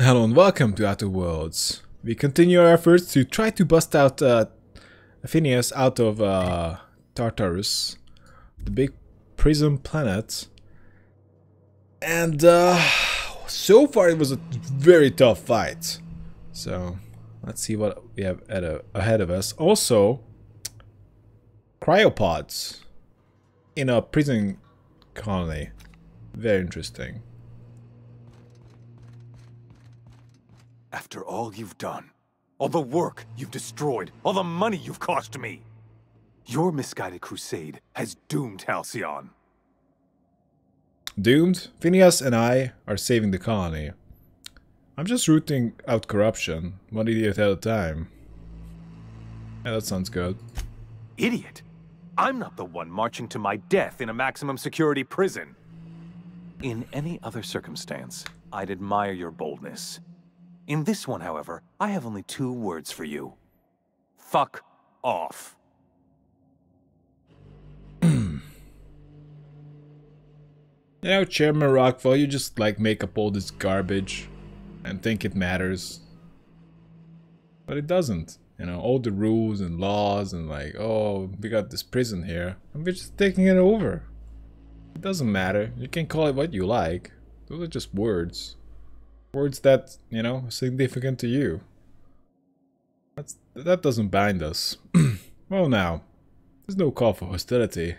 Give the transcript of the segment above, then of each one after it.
Hello and welcome to Outer Worlds. We continue our efforts to try to bust out Phineas out of Tartarus, the big prison planet. And so far it was a very tough fight. So let's see what we have ahead of us. Also, cryopods in a prison colony. Very interesting. After all you've done, all the work you've destroyed, all the money you've cost me, your misguided crusade has doomed Halcyon. Doomed? Phineas and I are saving the colony. I'm just rooting out corruption, one idiot at a time. Yeah, that sounds good. Idiot? I'm not the one marching to my death in a maximum security prison. In any other circumstance, I'd admire your boldness. In this one, however, I have only two words for you. Fuck off. You know, Chairman Rockwell, you just like make up all this garbage and think it matters. But it doesn't. You know, all the rules and laws and like, oh, we got this prison here and we're just taking it over. It doesn't matter. You can call it what you like. Those are just words. Words that, you know, are significant to you. That doesn't bind us. Well, now, there's no call for hostility.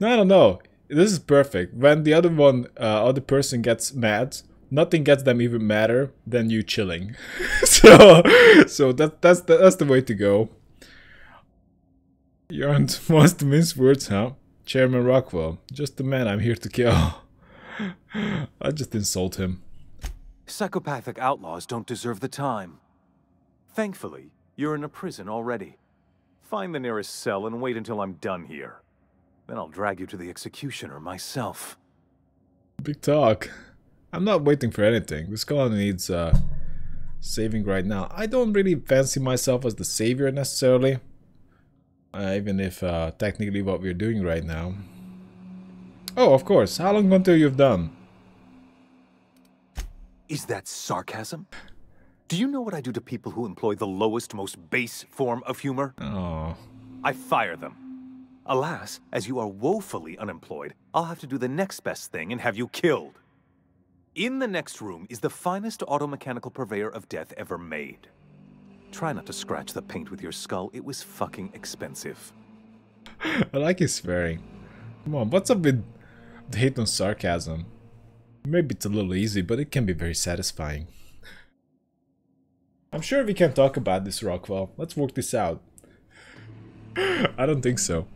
No, I don't know. This is perfect. When the other person gets mad, nothing gets them even madder than you chilling. so that's the way to go. You aren't wants to mince words, huh? Chairman Rockwell, just the man I'm here to kill. I just insult him. Psychopathic outlaws don't deserve the time. Thankfully, you're in a prison already. Find the nearest cell and wait until I'm done here. Then I'll drag you to the executioner myself. Big talk. I'm not waiting for anything. This colony needs saving right now. I don't really fancy myself as the savior necessarily. Even if technically what we're doing right now. Oh, of course. How long until you've done? Is that sarcasm? Do you know what I do to people who employ the lowest, most base form of humor? Oh. I fire them. Alas, as you are woefully unemployed, I'll have to do the next best thing and have you killed. In the next room is the finest auto-mechanical purveyor of death ever made. Try not to scratch the paint with your skull. It was fucking expensive. I like his swearing. Come on, what's up with the hate on sarcasm? Maybe it's a little easy, but it can be very satisfying. I'm sure we can talk about this, Rockwell. Let's work this out. I don't think so.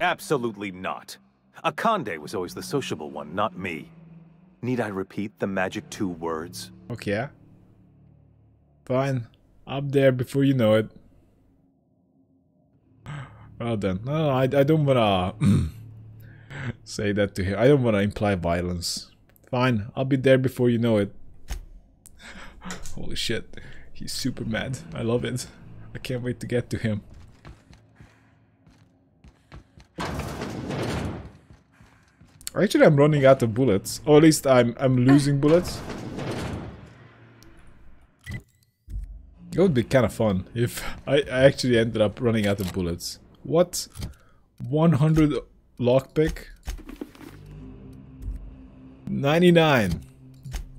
Absolutely not. Akande was always the sociable one, not me. Need I repeat the magic two words? Okay. Fine. Up there before you know it. Well then. No, I don't wanna say that to him. I don't wanna imply violence. Fine, I'll be there before you know it. Holy shit. He's super mad. I love it. I can't wait to get to him. Actually, I'm running out of bullets. Or at least I'm losing bullets. It would be kind of fun if I actually ended up running out of bullets. What? 100 lockpick? 99.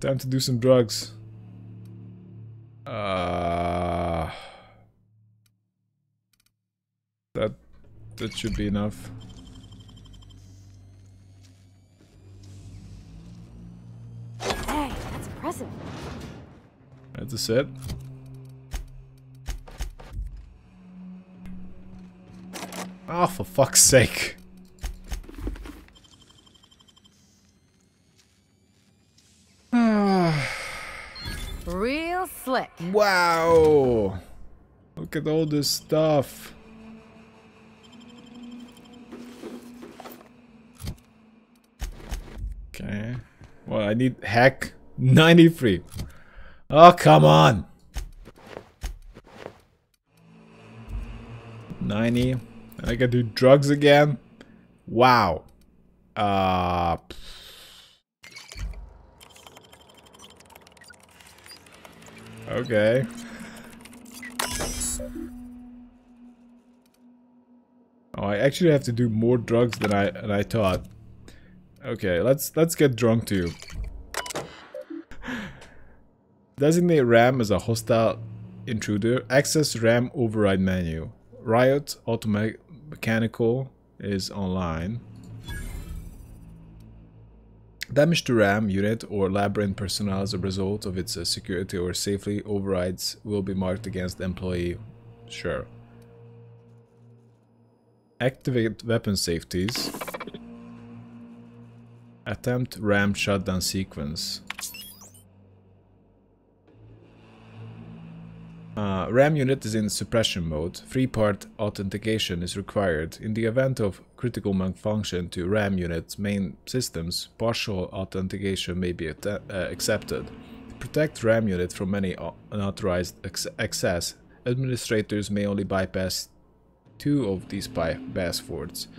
Time to do some drugs. That should be enough. Hey, that's impressive. That's it. Ah, oh, for fuck's sake. Real slick. Wow. Look at all this stuff. Okay. Well, I need hack 93. Oh, come on. 90. I can do drugs again. Wow. Okay. Oh, I actually have to do more drugs than I thought. Okay, let's get drunk too. Designate RAM as a hostile intruder. Access RAM override menu. Riot Automechanical is online. Damage to RAM unit or labyrinth personnel as a result of its security or safely overrides will be marked against employee. Sure. Activate weapon safeties. Attempt RAM shutdown sequence. RAM unit is in suppression mode. 3-part authentication is required. In the event of critical malfunction to RAM unit's main systems, partial authentication may be accepted. To protect RAM unit from any unauthorized access, administrators may only bypass 2 of these passwords.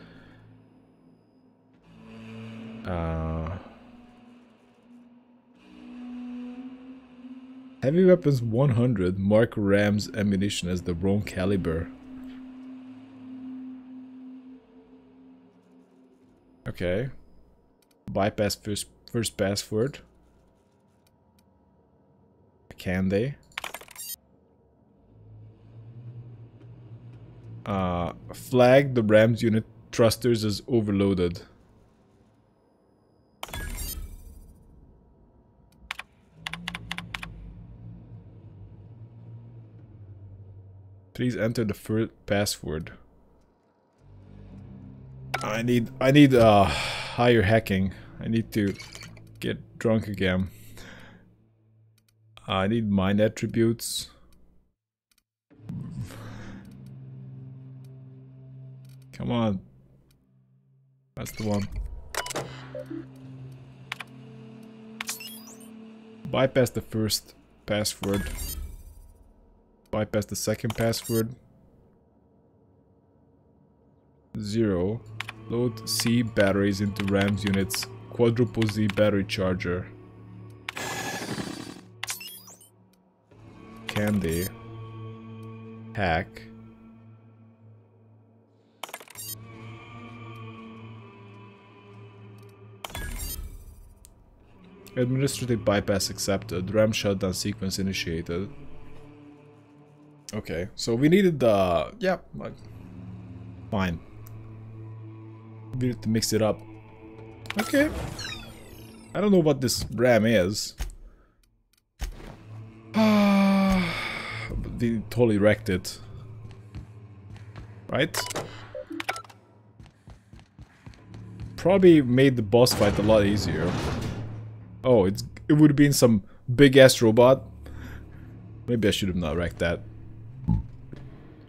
Heavy Weapons 100 mark RAM's ammunition as the wrong caliber. Okay. Bypass first password. Akande. Flag the RAM's unit thrusters as overloaded. Please enter the first password. I need higher hacking. I need to get drunk again. I need mind attributes. Come on. That's the one. Bypass the first password. Bypass the second password. 0. Load C batteries into RAM's unit's quadruple Z battery charger. Candy. Hack. Administrative bypass accepted. RAM shutdown sequence initiated. Okay, so we needed the... yeah, fine. We need to mix it up. Okay. I don't know what this RAM is. But we totally wrecked it. Right? Probably made the boss fight a lot easier. Oh, it would have been some big-ass robot. Maybe I should have not wrecked that.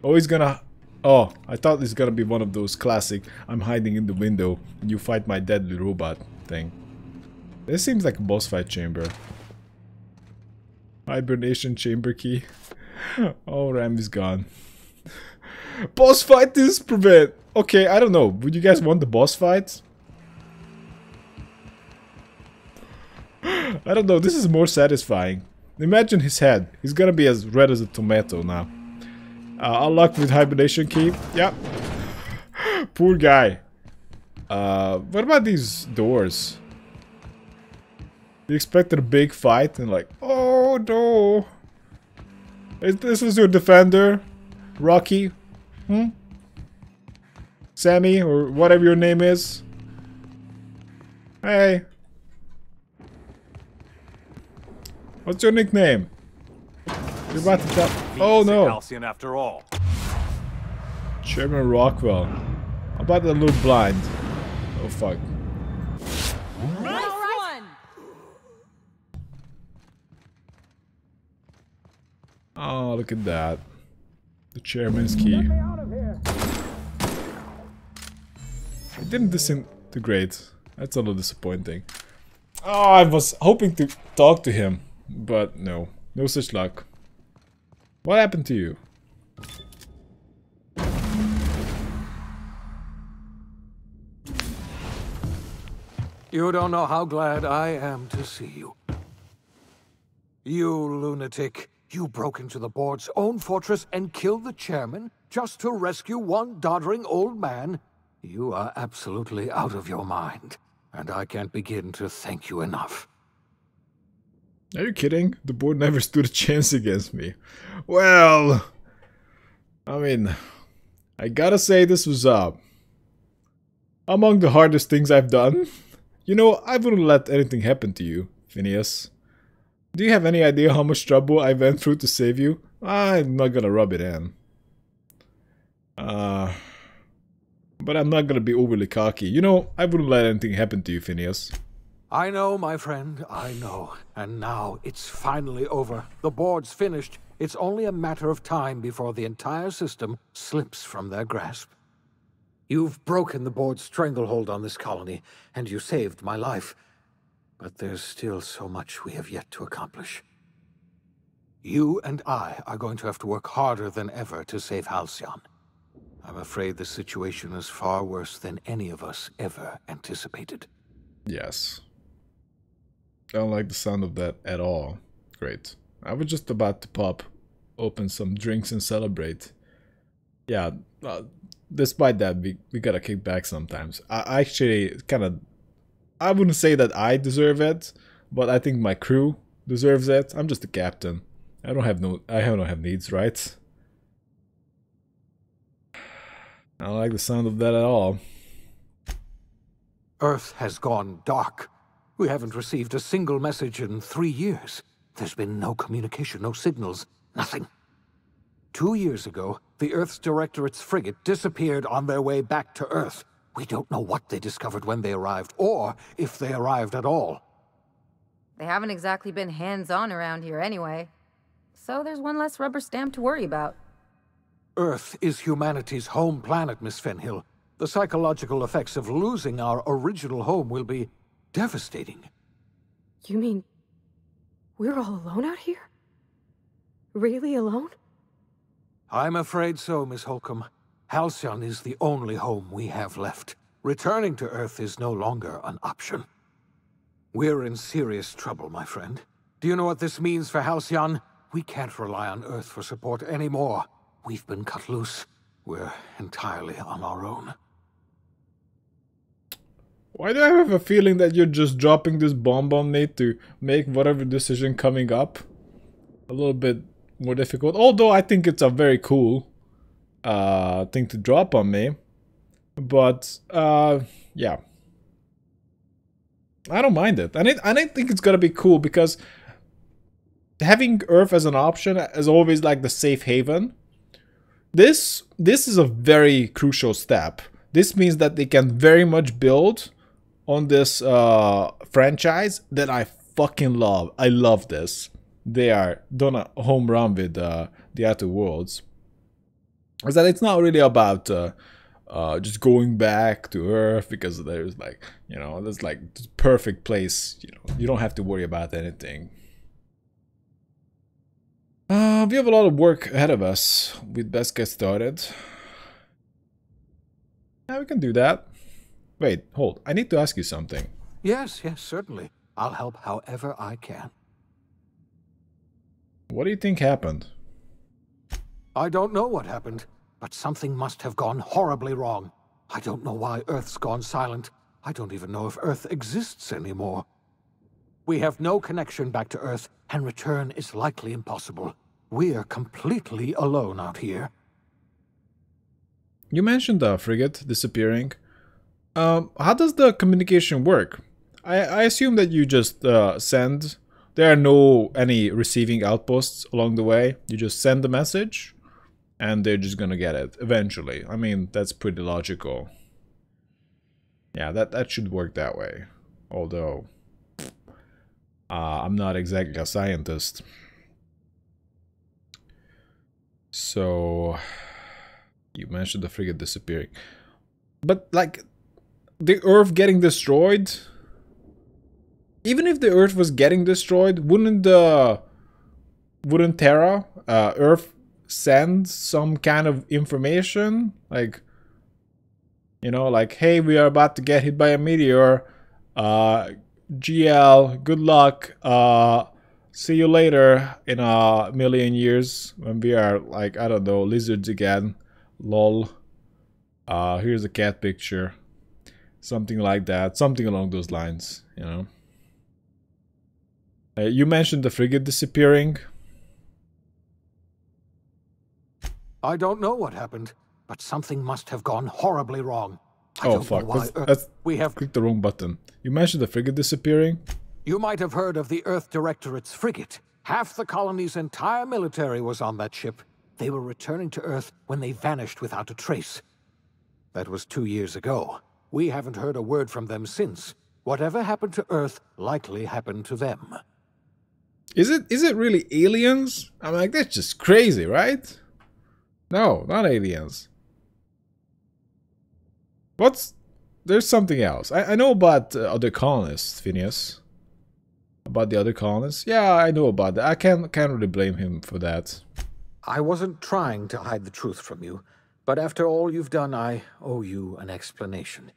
Oh, he's gonna... Oh, I thought it's gonna be one of those classic I'm hiding in the window and you fight my deadly robot thing. This seems like a boss fight chamber. Hibernation chamber key. Oh, RAM is gone. Boss fight is prevent! Okay, I don't know. Would you guys want the boss fights? I don't know. This is more satisfying. Imagine his head. He's gonna be as red as a tomato now. Unlocked with hibernation key. Yep. Poor guy. What about these doors? You expected a big fight and like, oh no. This was your defender, Rocky, Sammy, or whatever your name is. Hey. What's your nickname? You're about to tell. Oh no! Halcyon after all. Chairman Rockwell. I'm about to look blind. Oh fuck. Nice one. Oh, look at that. The chairman's key. It didn't disintegrate. That's a little disappointing. Oh, I was hoping to talk to him, but no. No such luck. What happened to you? You don't know how glad I am to see you. You lunatic. You broke into the board's own fortress and killed the chairman just to rescue one doddering old man? You are absolutely out of your mind, and I can't begin to thank you enough. Are you kidding? The board never stood a chance against me. Well, I mean, I gotta say this was among the hardest things I've done. You know, I wouldn't let anything happen to you, Phineas. Do you have any idea how much trouble I went through to save you? I'm not gonna rub it in. But I'm not gonna be overly cocky. You know, I wouldn't let anything happen to you, Phineas. I know, my friend, I know. And now it's finally over. The board's finished. It's only a matter of time before the entire system slips from their grasp. You've broken the board's stranglehold on this colony, and you saved my life. But there's still so much we have yet to accomplish. You and I are going to have to work harder than ever to save Halcyon. I'm afraid the situation is far worse than any of us ever anticipated. Yes. I don't like the sound of that at all. Great. I was just about to pop open some drinks and celebrate. Yeah, despite that, we gotta kick back sometimes. I actually kind of... I wouldn't say that I deserve it, but I think my crew deserves it. I'm just the captain. I don't have needs, right? I don't like the sound of that at all. Earth has gone dark. We haven't received a single message in 3 years. There's been no communication, no signals, nothing. 2 years ago, the Earth's Directorate's frigate disappeared on their way back to Earth. We don't know what they discovered when they arrived, or if they arrived at all. They haven't exactly been hands-on around here anyway. So there's one less rubber stamp to worry about. Earth is humanity's home planet, Miss Fenhill. The psychological effects of losing our original home will be devastating. You mean we're all alone out here? Really alone? I'm afraid so, Miss Holcomb. Halcyon is the only home we have left. Returning to Earth is no longer an option. We're in serious trouble, my friend. Do you know what this means for Halcyon? We can't rely on Earth for support anymore. We've been cut loose. We're entirely on our own. Why do I have a feeling that you're just dropping this bomb on me to make whatever decision coming up a little bit more difficult? Although I think it's a very cool thing to drop on me. But yeah, I don't mind it. I think it's gonna be cool because having Earth as an option is always like the safe haven. This is a very crucial step. This means that they can very much build on this franchise that I fucking love. I love this. They are done a home run with The Outer Worlds. Is that it's not really about just going back to Earth, because there's like, you know, there's like this perfect place, you know, you don't have to worry about anything. We have a lot of work ahead of us. We'd best get started. Yeah, we can do that. Wait, hold. I need to ask you something. Yes, yes, certainly. I'll help however I can. What do you think happened? I don't know what happened, but something must have gone horribly wrong. I don't know why Earth's gone silent. I don't even know if Earth exists anymore. We have no connection back to Earth, and return is likely impossible. We're completely alone out here. You mentioned the frigate disappearing. How does the communication work? I assume that you just send... There are no any receiving outposts along the way. You just send the message, and they're just gonna get it eventually. I mean, that's pretty logical. Yeah, that should work that way. Although... I'm not exactly a scientist. So... You mentioned the frigate disappearing. But, like... The Earth getting destroyed? Even if the Earth was getting destroyed, wouldn't the... Wouldn't Terra, Earth, send some kind of information? Like... You know, like, hey, we are about to get hit by a meteor. GL, good luck, See you later in a million years when we are, like, I don't know, lizards again. Lol. Here's a cat picture. Something like that. Something along those lines, you know. You mentioned the frigate disappearing. I don't know what happened, but something must have gone horribly wrong. Oh, fuck. We have clicked the wrong button. You mentioned the frigate disappearing? You might have heard of the Earth Directorate's frigate. Half the colony's entire military was on that ship. They were returning to Earth when they vanished without a trace. That was 2 years ago. We haven't heard a word from them since. Whatever happened to Earth likely happened to them. Is it really aliens? I'm like, that's just crazy, right? No, not aliens. There's something else. I know about other colonists, Phineas. About the other colonists? Yeah, I know about that. I can't really blame him for that. I wasn't trying to hide the truth from you, but after all you've done, I owe you an explanation.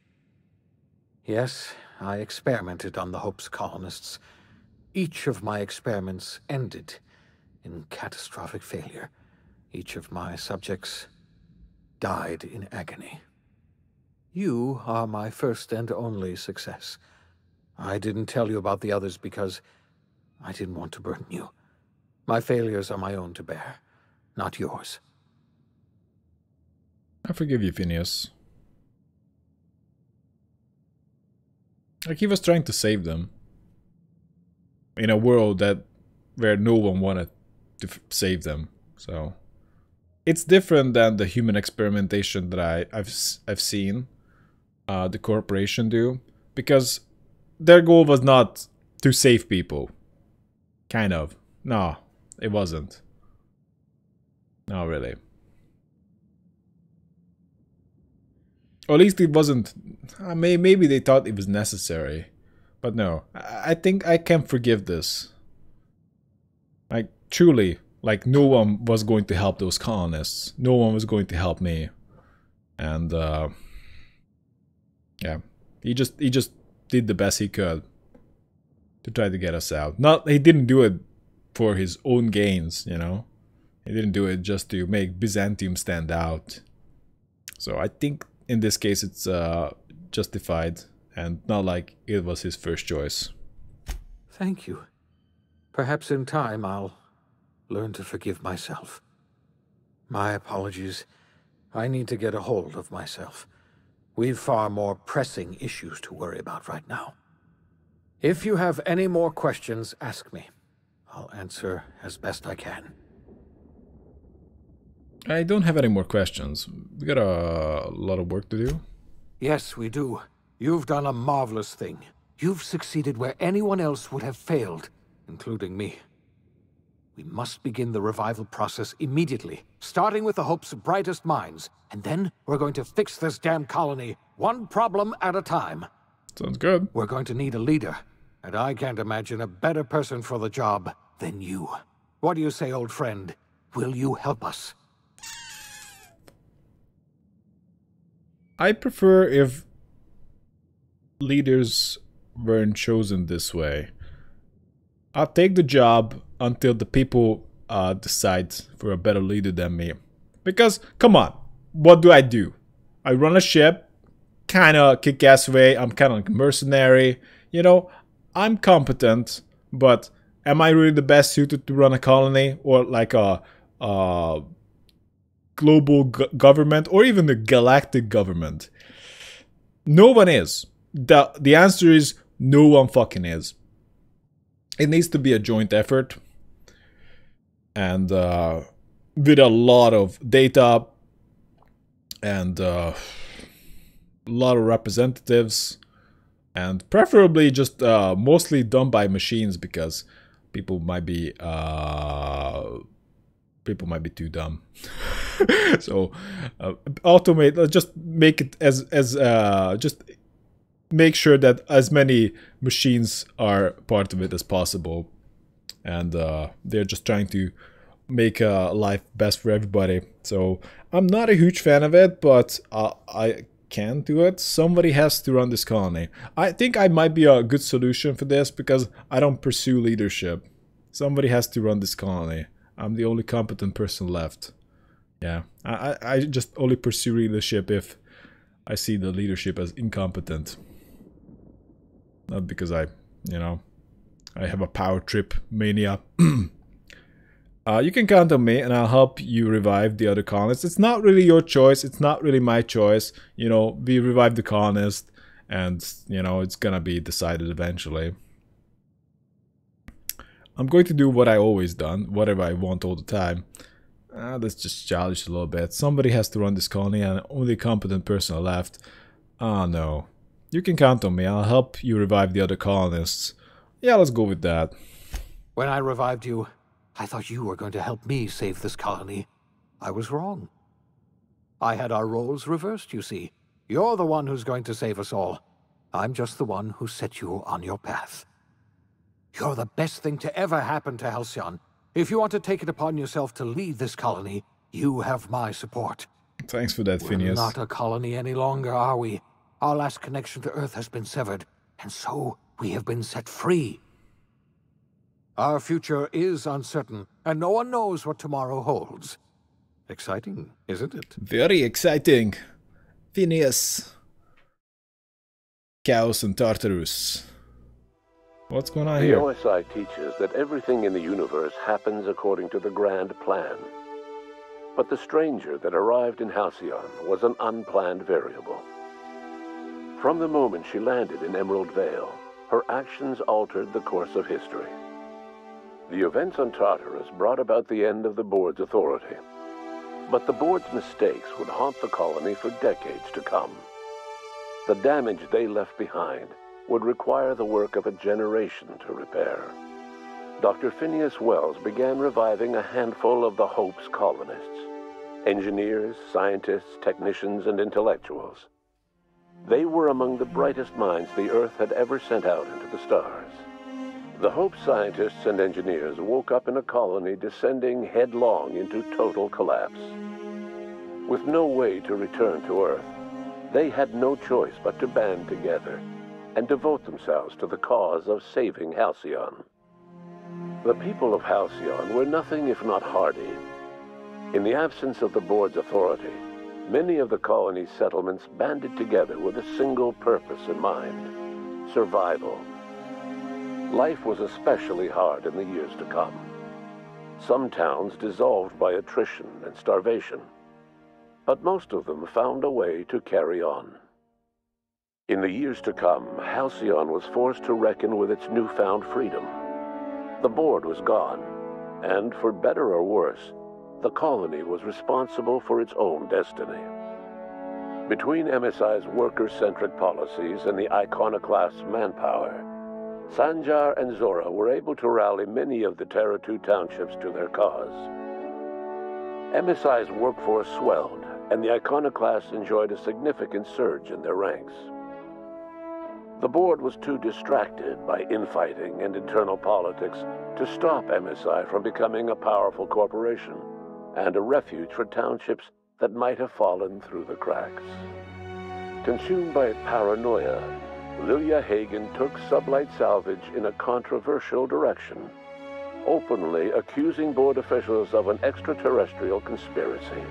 Yes, I experimented on the Hope's colonists. Each of my experiments ended in catastrophic failure. Each of my subjects died in agony. You are my first and only success. I didn't tell you about the others because I didn't want to burden you. My failures are my own to bear, not yours. I forgive you, Phineas. Like, he was trying to save them. In a world where no one wanted to save them, so... It's different than the human experimentation that I've seen the corporation do, because their goal was not to save people. Kind of. No, it wasn't. Not really. Or at least it wasn't. Maybe they thought it was necessary. But no, I think I can forgive this. Like, truly. Like, no one was going to help those colonists. No one was going to help me. And, yeah. He just did the best he could to try to get us out. He didn't do it for his own gains, you know? He didn't do it just to make Byzantium stand out. So I think in this case it's justified and not like it was his first choice. Thank you. Perhaps in time I'll learn to forgive myself. My apologies. I need to get a hold of myself. We've far more pressing issues to worry about right now. If you have any more questions, ask me. I'll answer as best I can. I don't have any more questions. We got a lot of work to do. Yes, we do. You've done a marvelous thing. You've succeeded where anyone else would have failed, including me. We must begin the revival process immediately, starting with the Hope's brightest minds, and then we're going to fix this damn colony, one problem at a time. Sounds good. We're going to need a leader, and I can't imagine a better person for the job than you. What do you say, old friend? Will you help us? I prefer if leaders weren't chosen this way. I'll take the job until the people decide for a better leader than me. Because, come on, what do? I run a ship, kinda kick-ass way, I'm kinda like a mercenary, you know, I'm competent, but am I really the best suited to run a colony, or like a global government, or even the galactic government? No one is. The answer is, no one fucking is. It needs to be a joint effort, and with a lot of data and a lot of representatives, and preferably just mostly done by machines, because people might be too dumb. So automate. Just make it just. Make sure that as many machines are part of it as possible, and they're just trying to make life best for everybody. So I'm not a huge fan of it, but I can do it. Somebody has to run this colony. I think I might be a good solution for this because I don't pursue leadership. Somebody has to run this colony. I'm the only competent person left. Yeah, I just only pursue leadership if I see the leadership as incompetent. Not because I, you know, I have a power trip mania. You can count on me and I'll help you revive the other colonists. It's not really your choice. It's not really my choice. You know, we revive the colonists and, you know, it's gonna be decided eventually. I'm going to do what I always done, whatever I want all the time. That's just childish a little bit. Somebody has to run this colony and only competent person left. Ah, no. You can count on me. I'll help you revive the other colonists. Yeah, let's go with that. When I revived you, I thought you were going to help me save this colony. I was wrong. I had our roles reversed, you see. You're the one who's going to save us all. I'm just the one who set you on your path. You're the best thing to ever happen to Halcyon. If you want to take it upon yourself to lead this colony, you have my support. Thanks for that, Phineas. We're not a colony any longer, are we? Our last connection to Earth has been severed, and so we have been set free. Our future is uncertain, and no one knows what tomorrow holds. Exciting, isn't it? Very exciting. Phineas. Chaos and Tartarus. What's going on here? The MSI teaches that everything in the universe happens according to the grand plan. But the stranger that arrived in Halcyon was an unplanned variable. From the moment she landed in Emerald Vale, her actions altered the course of history. The events on Tartarus brought about the end of the board's authority. But the board's mistakes would haunt the colony for decades to come. The damage they left behind would require the work of a generation to repair. Dr. Phineas Wells began reviving a handful of the Hope's colonists, engineers, scientists, technicians, and intellectuals. They were among the brightest minds the Earth had ever sent out into the stars. The Hope scientists and engineers woke up in a colony descending headlong into total collapse. With no way to return to Earth, they had no choice but to band together and devote themselves to the cause of saving Halcyon. The people of Halcyon were nothing if not hardy. In the absence of the board's authority, many of the colony's settlements banded together with a single purpose in mind: survival. Life was especially hard in the years to come. Some towns dissolved by attrition and starvation, but most of them found a way to carry on. In the years to come, Halcyon was forced to reckon with its newfound freedom. The board was gone, and for better or worse, the colony was responsible for its own destiny. Between MSI's worker-centric policies and the iconoclast's manpower, Sanjar and Zora were able to rally many of the Terra Two townships to their cause. MSI's workforce swelled, and the iconoclasts enjoyed a significant surge in their ranks. The board was too distracted by infighting and internal politics to stop MSI from becoming a powerful corporation and a refuge for townships that might have fallen through the cracks. Consumed by paranoia, Lilia Hagen took Sublight Salvage in a controversial direction, openly accusing board officials of an extraterrestrial conspiracy.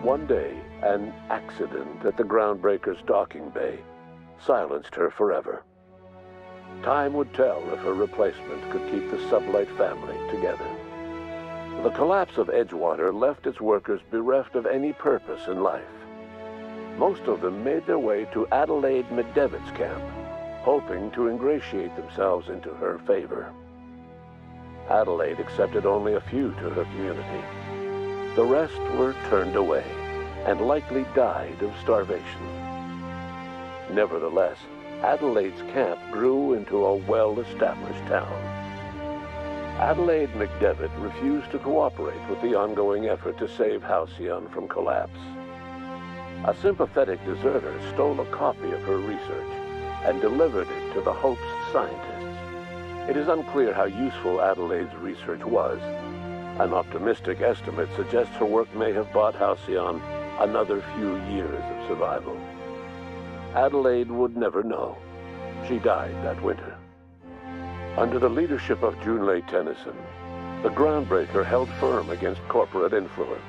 One day, an accident at the Groundbreaker's docking bay silenced her forever. Time would tell if her replacement could keep the Sublight family together. The collapse of Edgewater left its workers bereft of any purpose in life. Most of them made their way to Adelaide McDevitt's camp, hoping to ingratiate themselves into her favor. Adelaide accepted only a few to her community. The rest were turned away and likely died of starvation. Nevertheless, Adelaide's camp grew into a well-established town. Adelaide McDevitt refused to cooperate with the ongoing effort to save Halcyon from collapse. A sympathetic deserter stole a copy of her research and delivered it to the Hope's scientists. It is unclear how useful Adelaide's research was. An optimistic estimate suggests her work may have bought Halcyon another few years of survival. Adelaide would never know. She died that winter. Under the leadership of Junlei Tennyson, the Groundbreaker held firm against corporate influence.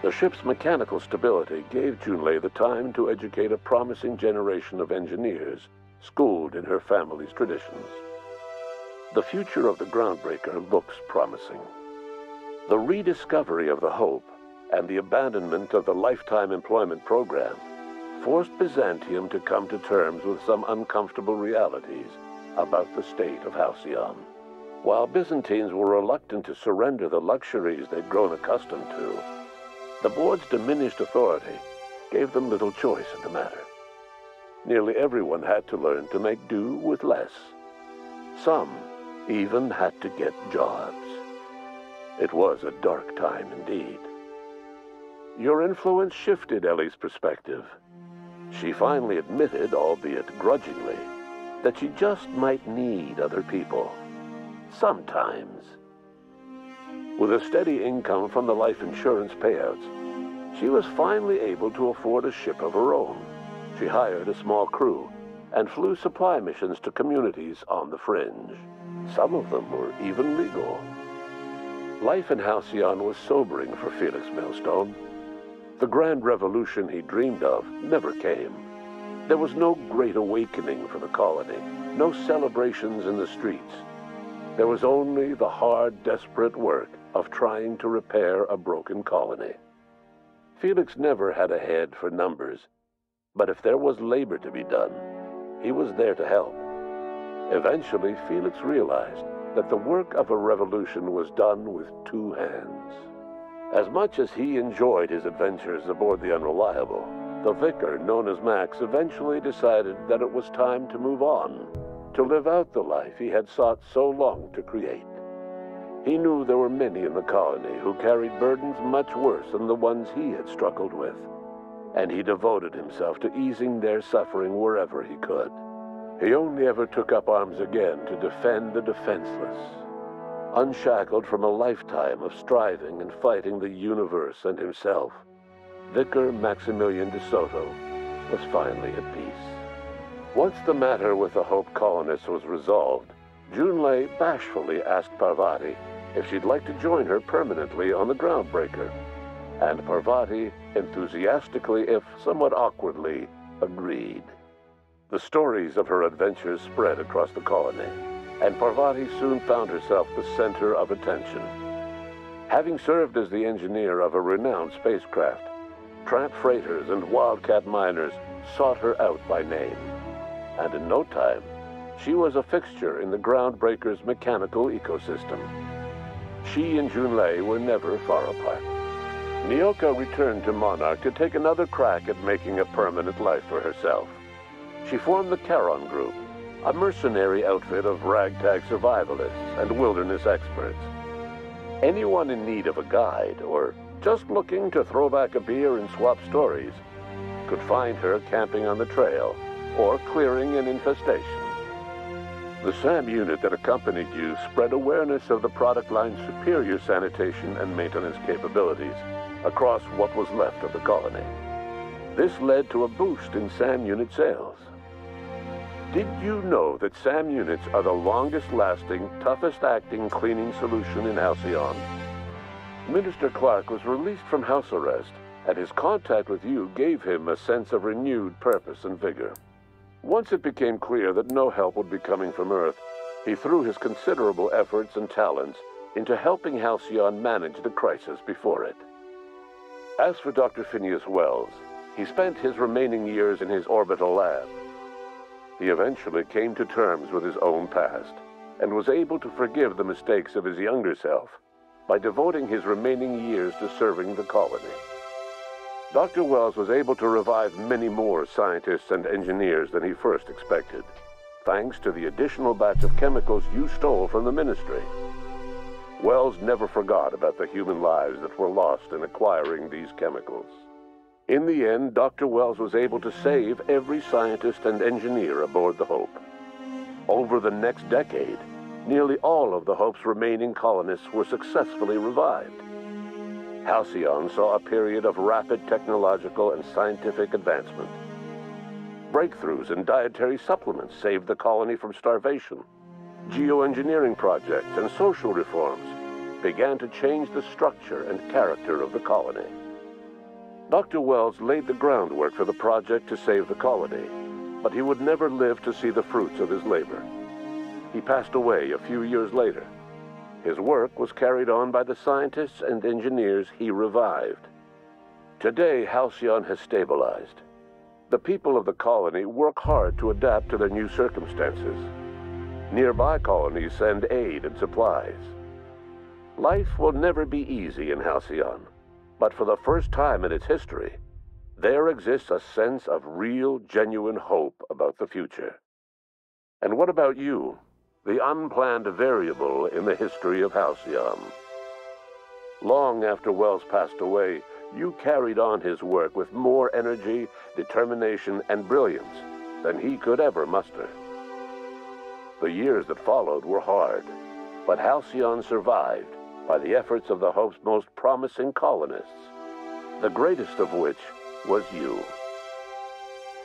The ship's mechanical stability gave Junlei the time to educate a promising generation of engineers schooled in her family's traditions. The future of the Groundbreaker looks promising. The rediscovery of the Hope and the abandonment of the lifetime employment program forced Byzantium to come to terms with some uncomfortable realities about the state of Halcyon. While Byzantines were reluctant to surrender the luxuries they'd grown accustomed to, the board's diminished authority gave them little choice in the matter. Nearly everyone had to learn to make do with less. Some even had to get jobs. It was a dark time indeed. Your influence shifted Ellie's perspective. She finally admitted, albeit grudgingly, that she just might need other people. Sometimes. With a steady income from the life insurance payouts, she was finally able to afford a ship of her own. She hired a small crew and flew supply missions to communities on the fringe. Some of them were even legal. Life in Halcyon was sobering for Felix Milestone. The grand revolution he dreamed of never came. There was no great awakening for the colony, no celebrations in the streets. There was only the hard, desperate work of trying to repair a broken colony. Felix never had a head for numbers, but if there was labor to be done, he was there to help. Eventually, Felix realized that the work of a revolution was done with two hands. As much as he enjoyed his adventures aboard the Unreliable, the vicar, known as Max, eventually decided that it was time to move on, to live out the life he had sought so long to create. He knew there were many in the colony who carried burdens much worse than the ones he had struggled with, and he devoted himself to easing their suffering wherever he could. He only ever took up arms again to defend the defenseless, unshackled from a lifetime of striving and fighting the universe and himself. Vicar Maximilian de Soto was finally at peace. Once the matter with the Hope colonists was resolved, Junlei bashfully asked Parvati if she'd like to join her permanently on the Groundbreaker, and Parvati enthusiastically, if somewhat awkwardly, agreed. The stories of her adventures spread across the colony, and Parvati soon found herself the center of attention. Having served as the engineer of a renowned spacecraft, tramp freighters and wildcat miners sought her out by name, and in no time, she was a fixture in the Groundbreaker's mechanical ecosystem. She and Junlei were never far apart. Nyoka returned to Monarch to take another crack at making a permanent life for herself. She formed the Charon Group, a mercenary outfit of ragtag survivalists and wilderness experts. Anyone in need of a guide, or just looking to throw back a beer and swap stories, could find her camping on the trail or clearing an infestation. The SAM unit that accompanied you spread awareness of the product line's superior sanitation and maintenance capabilities across what was left of the colony. This led to a boost in SAM unit sales. Did you know that SAM units are the longest-lasting, toughest-acting cleaning solution in Halcyon? Minister Clark was released from house arrest, and his contact with you gave him a sense of renewed purpose and vigor. Once it became clear that no help would be coming from Earth, he threw his considerable efforts and talents into helping Halcyon manage the crisis before it. As for Dr. Phineas Wells, he spent his remaining years in his orbital lab. He eventually came to terms with his own past and was able to forgive the mistakes of his younger self by devoting his remaining years to serving the colony. Dr. Wells was able to revive many more scientists and engineers than he first expected, thanks to the additional batch of chemicals you stole from the ministry. Wells never forgot about the human lives that were lost in acquiring these chemicals. In the end, Dr. Wells was able to save every scientist and engineer aboard the Hope. Over the next decade, nearly all of the Hope's remaining colonists were successfully revived. Halcyon saw a period of rapid technological and scientific advancement. Breakthroughs in dietary supplements saved the colony from starvation, geoengineering projects, and social reforms began to change the structure and character of the colony. Dr. Wells laid the groundwork for the project to save the colony, but he would never live to see the fruits of his labor. He passed away a few years later. His work was carried on by the scientists and engineers he revived. Today, Halcyon has stabilized. The people of the colony work hard to adapt to their new circumstances. Nearby colonies send aid and supplies. Life will never be easy in Halcyon, but for the first time in its history, there exists a sense of real, genuine hope about the future. And what about you, the unplanned variable in the history of Halcyon? Long after Wells passed away, you carried on his work with more energy, determination, and brilliance than he could ever muster. The years that followed were hard, but Halcyon survived by the efforts of the Hope's most promising colonists, the greatest of which was you.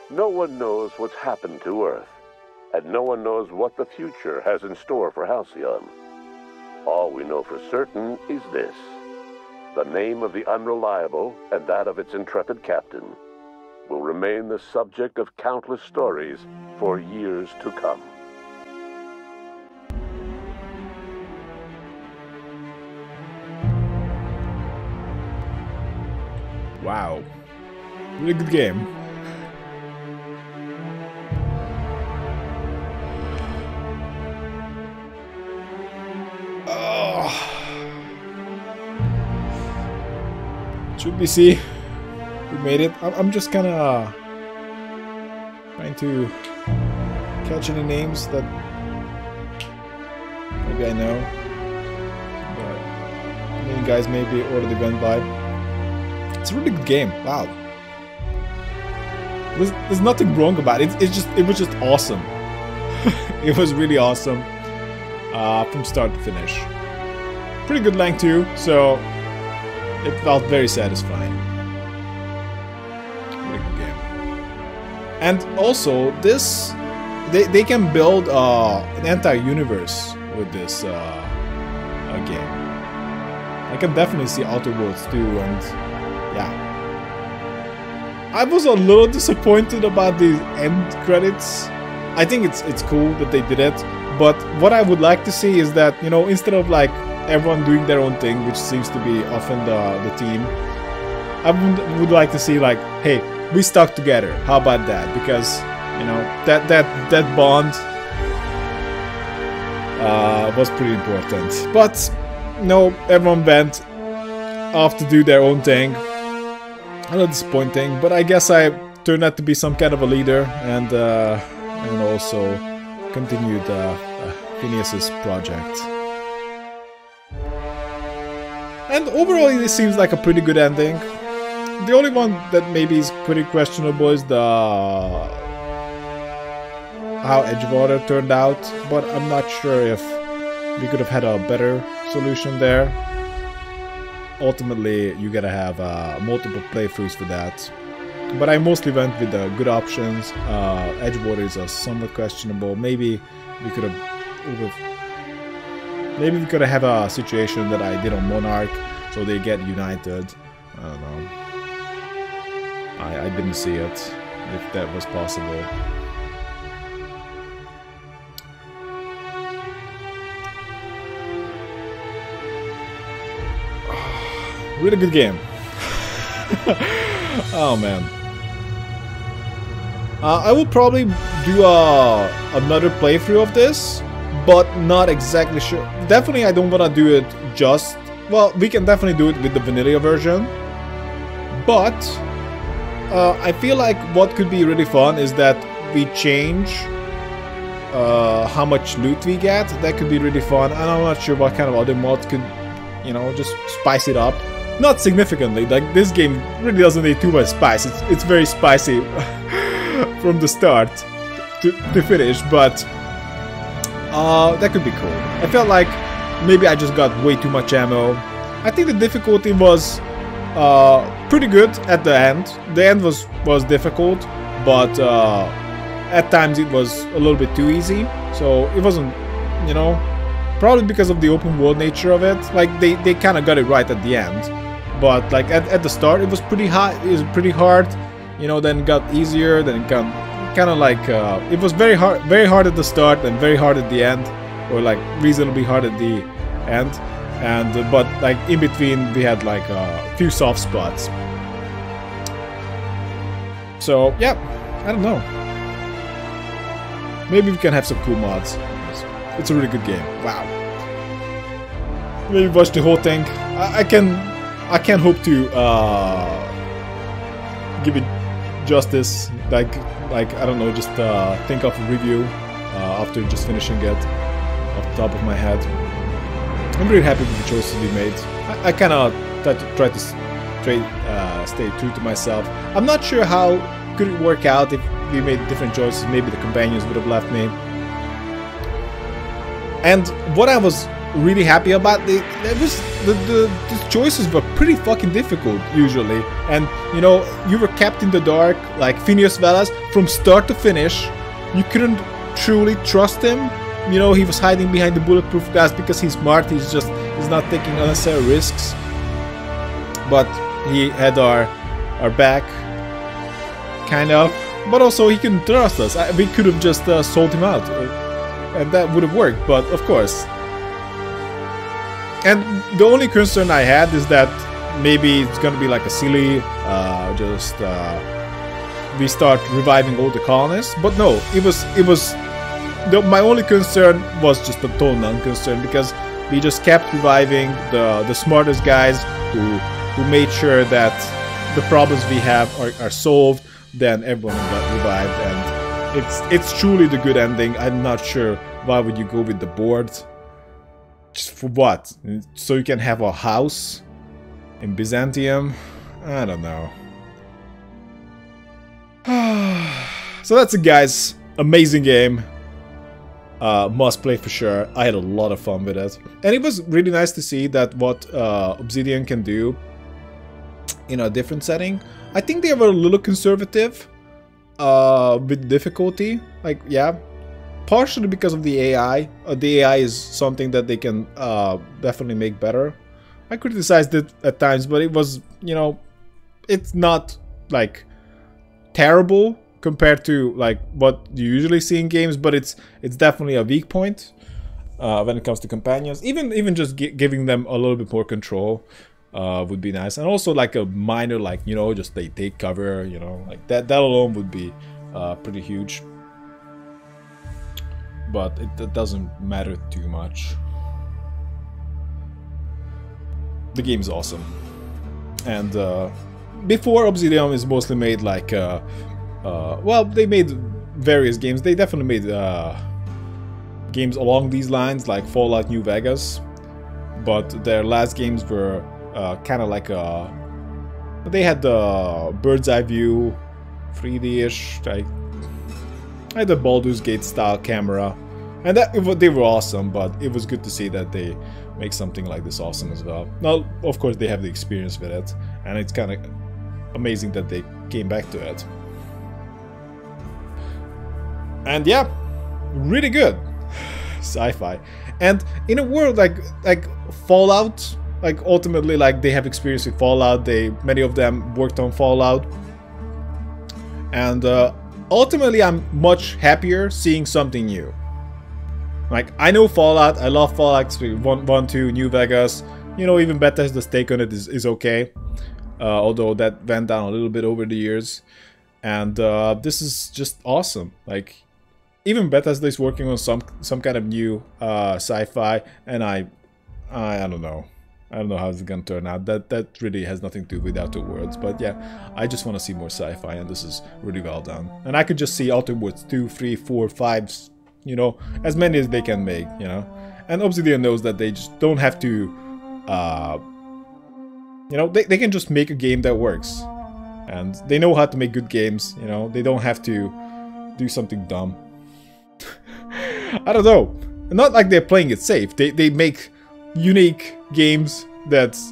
No one knows what's happened to Earth, and no one knows what the future has in store for Halcyon. All we know for certain is this: the name of the Unreliable and that of its intrepid captain will remain the subject of countless stories for years to come. Wow. Really good game. Oh. Should we see? We made it. I'm just kind of trying to catch any names that maybe I know. But you guys maybe already went by. It's a really good game. Wow. There's nothing wrong about it. It was just awesome. It was really awesome from start to finish. Pretty good length too, so it felt very satisfying. Really good game. And also, this they can build an entire universe with this game. I can definitely see Outer Worlds too, and yeah, I was a little disappointed about the end credits. I think it's cool that they did it, but what I would like to see is that, you know, instead of like everyone doing their own thing, which seems to be often the theme, I would like to see like, hey, we stuck together. How about that? Because, you know, that bond was pretty important. But no, everyone went off to do their own thing. A little disappointing, but I guess I turned out to be some kind of a leader, and also continued Phineas's project. And overall, this seems like a pretty good ending. The only one that maybe is pretty questionable is how Edgewater turned out, but I'm not sure if we could have had a better solution there. Ultimately, you gotta have multiple playthroughs for that. But I mostly went with the good options. Edgewater is somewhat questionable. Maybe we could have... maybe we could have a situation that I did on Monarch, so they get united. I don't know. I didn't see it, if that was possible. Really good game. Oh man. I will probably do another playthrough of this, but not exactly sure. Definitely I don't want to do it just... well, we can definitely do it with the vanilla version. But I feel like what could be really fun is that we change how much loot we get. That could be really fun. And I'm not sure what kind of other mods could, you know, just spice it up. Not significantly, like this game really doesn't need too much spice. It's very spicy from the start to finish, but that could be cool. I felt like maybe I just got way too much ammo. I think the difficulty was pretty good at the end. The end was difficult, but at times it was a little bit too easy, so it wasn't you know, probably because of the open world nature of it. Like they kind of got it right at the end, but like at the start it was pretty hard. It was pretty hard, you know. Then it got easier. Then it got kind of like it was very hard at the start and very hard at the end, or like reasonably hard at the end. And but like in between we had like a few soft spots. So yeah, I don't know. Maybe we can have some cool mods. It's a really good game. Wow. Maybe watch the whole thing. I can hope to give it justice. Like I don't know. Just think of a review after just finishing it off the top of my head. I'm really happy with the choices we made. I kind of try to stay true to myself. I'm not sure how could it work out if we made different choices. Maybe the companions would have left me. And what I was really happy about, the choices were pretty fucking difficult usually. And you know, you were kept in the dark, like Phineas Vernon Welles, from start to finish. You couldn't truly trust him. You know, he was hiding behind the bulletproof glass because he's smart. He's not taking unnecessary risks. But he had our back, kind of. But also he couldn't trust us. We could have just sold him out, and that would have worked. But of course. And the only concern I had is that maybe it's gonna be like a silly, we start reviving all the colonists. But no, it was. My only concern was just a total non-concern, because we just kept reviving the smartest guys who made sure that the problems we have are solved. Then everyone got revived, and it's truly the good ending. I'm not sure why would you go with the board. Just for what? So you can have a house in Byzantium? I don't know. So that's it, guys. Amazing game. Must play for sure. I had a lot of fun with it, and it was really nice to see that what Obsidian can do in a different setting. I think they were a little conservative with difficulty, like, yeah, partially because of the AI. The AI is something that they can definitely make better. I criticized it at times, but it was, you know, it's not like terrible compared to like what you usually see in games, but it's definitely a weak point when it comes to companions. Even just giving them a little bit more control would be nice, and also like a minor, like, you know, just they take cover, you know, like that alone would be pretty huge. But it doesn't matter too much. The game is awesome, and before, Obsidian is mostly made like well, they made various games. They definitely made games along these lines, like Fallout New Vegas. But their last games were kind of like a... They had the bird's eye view, 3D-ish. I had a Baldur's Gate style camera. And they were awesome, but it was good to see that they make something like this awesome as well. Now, of course, they have the experience with it. And it's kind of amazing that they came back to it. And yeah, really good sci-fi. And in a world like Fallout, like ultimately, like they have experience with Fallout. Many of them worked on Fallout, and ultimately, I'm much happier seeing something new. Like, I know Fallout, I love Fallout 1, 2, New Vegas. You know, even Bethesda's take on it is okay, although that went down a little bit over the years. And this is just awesome. Like, even Bethesda is working on some kind of new sci-fi, and I don't know. I don't know how it's gonna turn out. That really has nothing to do with Outer Worlds, but yeah, I just want to see more sci-fi, and this is really well done. And I could just see Outer Worlds 2, 3, 4, 5, you know, as many as they can make, you know. And Obsidian knows that they just don't have to, you know, they can just make a game that works. And they know how to make good games, you know. They don't have to do something dumb. I don't know. Not like they're playing it safe. They make unique games that's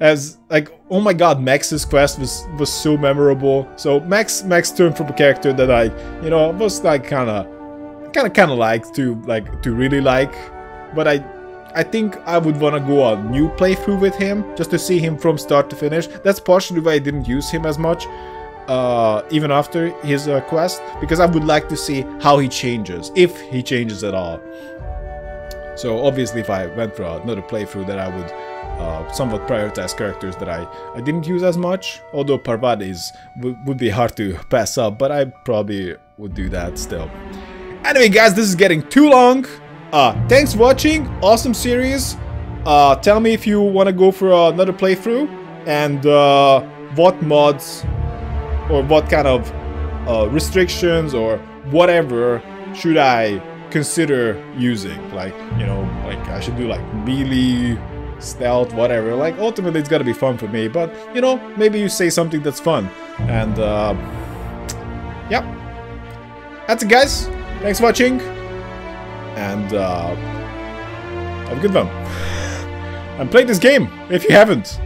as like, oh my god, Max's quest was so memorable. So Max turned from a character that I, you know, was like kind of kind of like to really like, but I think I would want to go a new playthrough with him just to see him from start to finish. That's partially why I didn't use him as much, even after his quest, because I would like to see how he changes, if he changes at all. So obviously if I went for another playthrough, that I would somewhat prioritize characters that I didn't use as much, although Parvati would be hard to pass up, but I probably would do that still. Anyway guys, this is getting too long. Thanks for watching, awesome series. Tell me if you want to go for another playthrough, and what mods or what kind of restrictions or whatever should I consider using. Like, you know, like I should do like melee, stealth, whatever. Like ultimately it's gotta be fun for me, but you know, maybe you say something that's fun. And yeah, that's it guys, thanks for watching. And have a good one. And play this game if you haven't.